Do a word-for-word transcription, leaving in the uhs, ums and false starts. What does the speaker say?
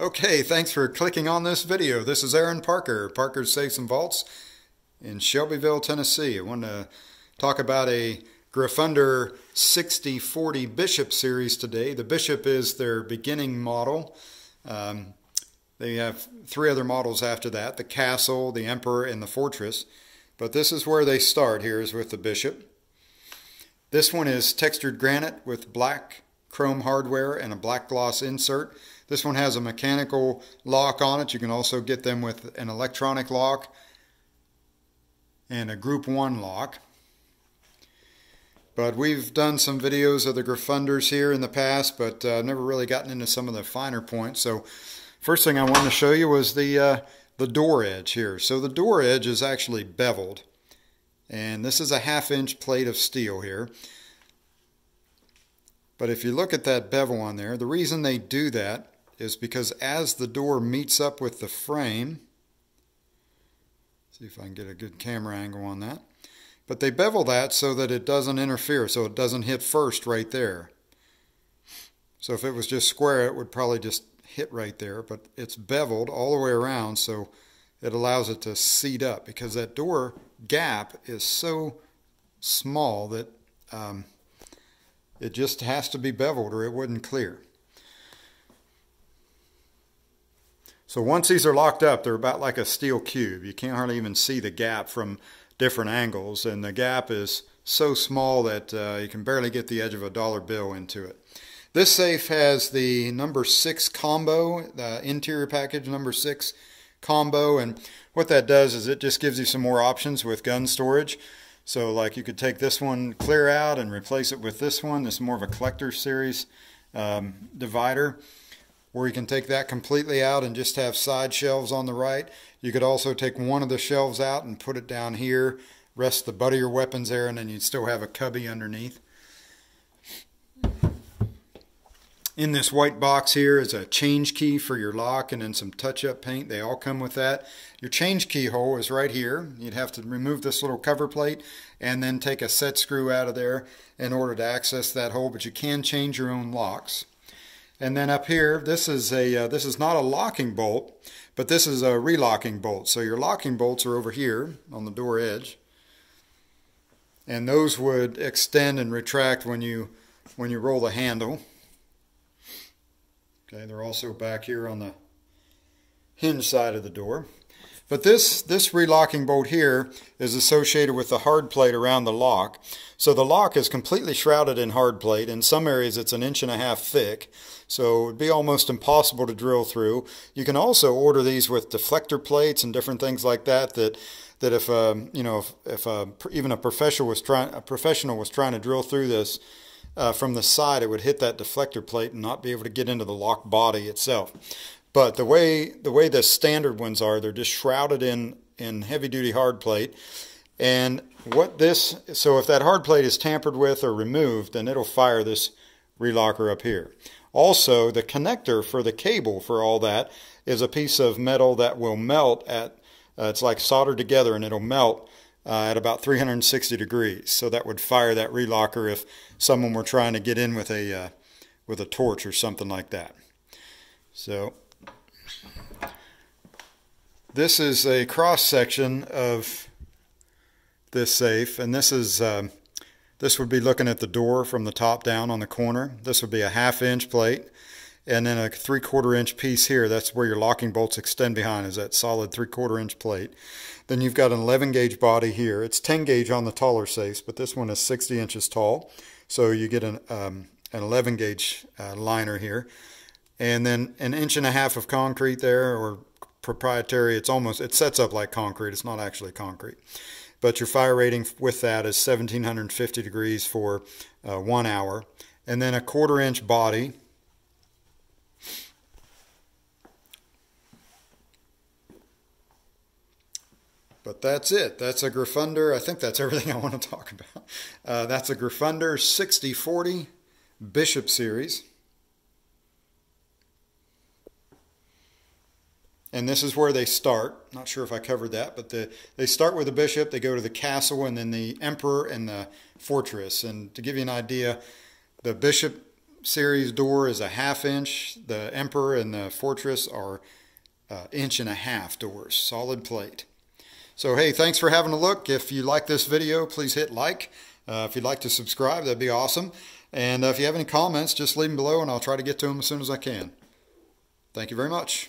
Okay, thanks for clicking on this video. This is Aaron Parker, Parker's Safes and Vaults in Shelbyville, Tennessee. I want to talk about a Graffunder sixty forty Bishop Series today. The Bishop is their beginning model. Um, they have three other models after that, the Castle, the Emperor, and the Fortress. But this is where they start here, is with the Bishop. This one is textured granite with black chrome hardware and a black gloss insert. This one has a mechanical lock on it. You can also get them with an electronic lock and a group one lock. But we've done some videos of the Graffunders here in the past, but uh, never really gotten into some of the finer points. So first thing I wanted to show you was the, uh, the door edge here. So the door edge is actually beveled, and this is a half inch plate of steel here. But if you look at that bevel on there, the reason they do that is because as the door meets up with the frame, see if I can get a good camera angle on that, but they bevel that so that it doesn't interfere, so it doesn't hit first right there. So if it was just square, it would probably just hit right there, but it's beveled all the way around, so it allows it to seat up because that door gap is so small that um, it just has to be beveled or it wouldn't clear. So once these are locked up, they're about like a steel cube. You can't hardly even see the gap from different angles, and the gap is so small that uh, you can barely get the edge of a dollar bill into it. This safe has the number six combo, the interior package number six combo, and what that does is it just gives you some more options with gun storage. So like you could take this one clear out and replace it with this one. This is more of a collector series um, divider. Or you can take that completely out and just have side shelves on the right. You could also take one of the shelves out and put it down here, rest the butt of your weapons there, and then you'd still have a cubby underneath. In this white box here is a change key for your lock and then some touch-up paint. They all come with that. Your change keyhole is right here. You'd have to remove this little cover plate and then take a set screw out of there in order to access that hole, but you can change your own locks. And then up here, this is a uh, this is not a locking bolt, but this is a relocking bolt. So your locking bolts are over here on the door edge, and those would extend and retract when you when you roll the handle. Okay, they're also back here on the hinge side of the door. But this, this relocking bolt here is associated with the hard plate around the lock. So the lock is completely shrouded in hard plate. In some areas it's an inch and a half thick, so it would be almost impossible to drill through. You can also order these with deflector plates and different things like that that, that if, um, you know, if, if uh, even a professional was trying, a professional was trying to drill through this, Uh, from the side, it would hit that deflector plate and not be able to get into the lock body itself. But the way the way the standard ones are, they're just shrouded in in heavy duty hard plate. And what this, so if that hard plate is tampered with or removed, then it'll fire this relocker up here. Also, the connector for the cable for all that is a piece of metal that will melt at uh, it's like soldered together, and it'll melt Uh, at about three hundred sixty degrees, so that would fire that relocker if someone were trying to get in with a uh, with a torch or something like that. So this is a cross section of this safe, and this is um, this would be looking at the door from the top down on the corner. This would be a half inch plate, and then a three-quarter inch piece here. That's where your locking bolts extend behind, is that solid three-quarter inch plate. Then you've got an eleven gauge body here. It's ten gauge on the taller safes, but this one is sixty inches tall. So you get an, um, an eleven gauge uh, liner here. And then an inch and a half of concrete there, or proprietary. It's almost, it sets up like concrete. It's not actually concrete. But your fire rating with that is one thousand seven hundred fifty degrees for uh, one hour. And then a quarter inch body. But that's it. That's a Graffunder. I think that's everything I want to talk about. Uh, that's a Graffunder sixty forty Bishop Series. And this is where they start. Not sure if I covered that, but the, they start with the Bishop, they go to the Castle, and then the Emperor and the Fortress. And to give you an idea, the Bishop Series door is a half inch. The Emperor and the Fortress are uh, inch and a half doors, solid plate. So hey, thanks for having a look. If you like this video, please hit like. Uh, if you'd like to subscribe, that'd be awesome. And uh, if you have any comments, just leave them below and I'll try to get to them as soon as I can. Thank you very much.